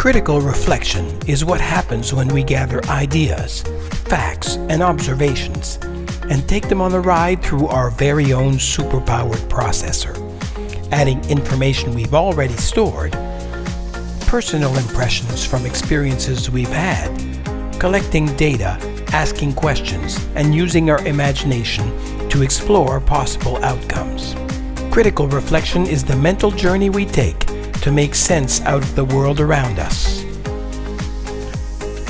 Critical reflection is what happens when we gather ideas, facts, and observations and take them on the ride through our very own superpowered processor, adding information we've already stored, personal impressions from experiences we've had, collecting data, asking questions, and using our imagination to explore possible outcomes. Critical reflection is the mental journey we take to make sense out of the world around us.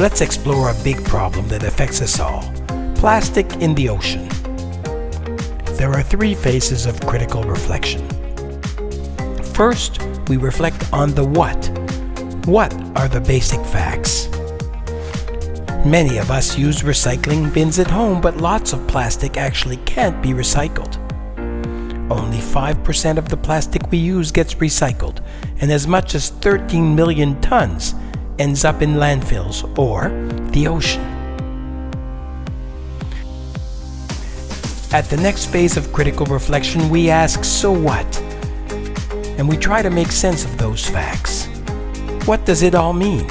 Let's explore a big problem that affects us all: plastic in the ocean. There are three phases of critical reflection. First, we reflect on the what. What are the basic facts? Many of us use recycling bins at home, but lots of plastic actually can't be recycled. Only 5% of the plastic we use gets recycled, and as much as 13 million tons ends up in landfills or the ocean. At the next phase of critical reflection, we ask, so what? And we try to make sense of those facts. What does it all mean?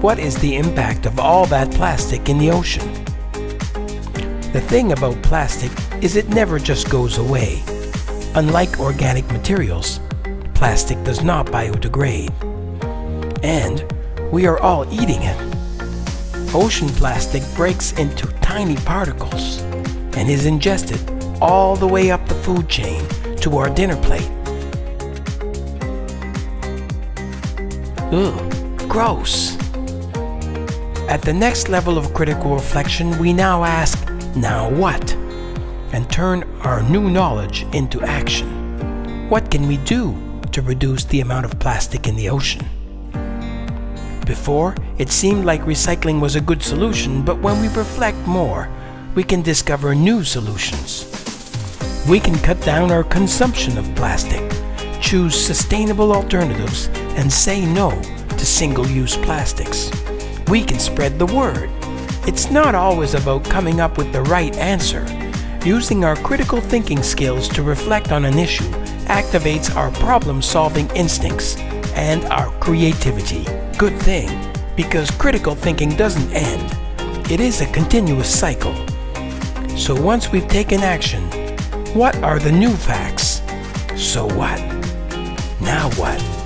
What is the impact of all that plastic in the ocean? The thing about plastic is it never just goes away. Unlike organic materials, plastic does not biodegrade. And we are all eating it. Ocean plastic breaks into tiny particles and is ingested all the way up the food chain to our dinner plate. Ugh, gross. At the next level of critical reflection, we now ask, now what? And turn our new knowledge into action. What can we do to reduce the amount of plastic in the ocean? Before, it seemed like recycling was a good solution, but when we reflect more, we can discover new solutions. We can cut down our consumption of plastic, choose sustainable alternatives, and say no to single-use plastics. We can spread the word. It's not always about coming up with the right answer. Using our critical thinking skills to reflect on an issue activates our problem-solving instincts and our creativity. Good thing, because critical thinking doesn't end. It is a continuous cycle. So once we've taken action, what are the new facts? So what? Now what?